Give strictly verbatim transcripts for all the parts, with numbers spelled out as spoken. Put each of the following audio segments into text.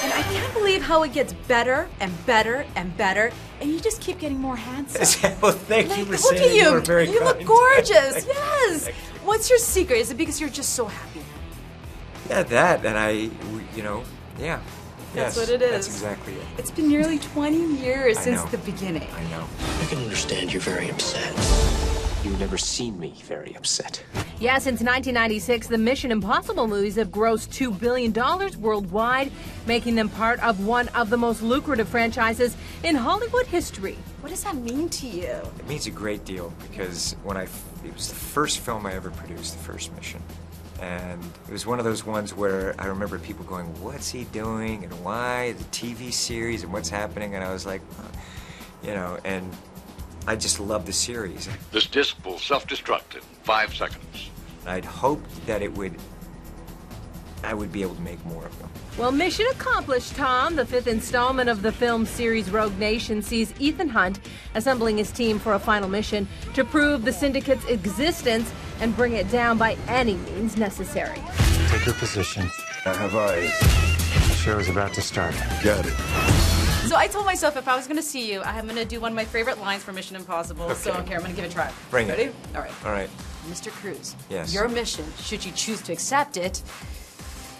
And I can't believe how it gets better and better and better, and you just keep getting more handsome. Well, thank like, you for look saying at you. You were very You kind. Look gorgeous. Yes. What's your secret? Is it because you're just so happy? Yeah, that, and I, you know, yeah. That's yes, what it is. That's exactly it. It's been nearly twenty years I since know. the beginning. I know. I can understand you're very upset. You've never seen me very upset. Yeah, since nineteen ninety-six, the Mission Impossible movies have grossed two billion dollars worldwide, making them part of one of the most lucrative franchises in Hollywood history. What does that mean to you? It means a great deal, because when I, it was the first film I ever produced, the first Mission. And it was one of those ones where I remember people going, what's he doing and why, the T V series and what's happening, and I was like, well, you know, and I just loved the series. This disc will self-destruct in five seconds. I'd hoped that it would, I would be able to make more of them. Well, mission accomplished, Tom. The fifth installment of the film series Rogue Nation sees Ethan Hunt assembling his team for a final mission to prove the syndicate's existence and bring it down by any means necessary. Take your position. I have eyes. The show is about to start. Got it. So I told myself if I was going to see you, I'm going to do one of my favorite lines for Mission Impossible. Okay. So here, I'm going to give it a try. Bring Ready? it. Ready? All right. All right. Mister Cruise. Yes. Your mission, should you choose to accept it,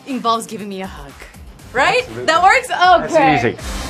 involves giving me a hug. Right? Absolutely. That works? Okay. That's easy.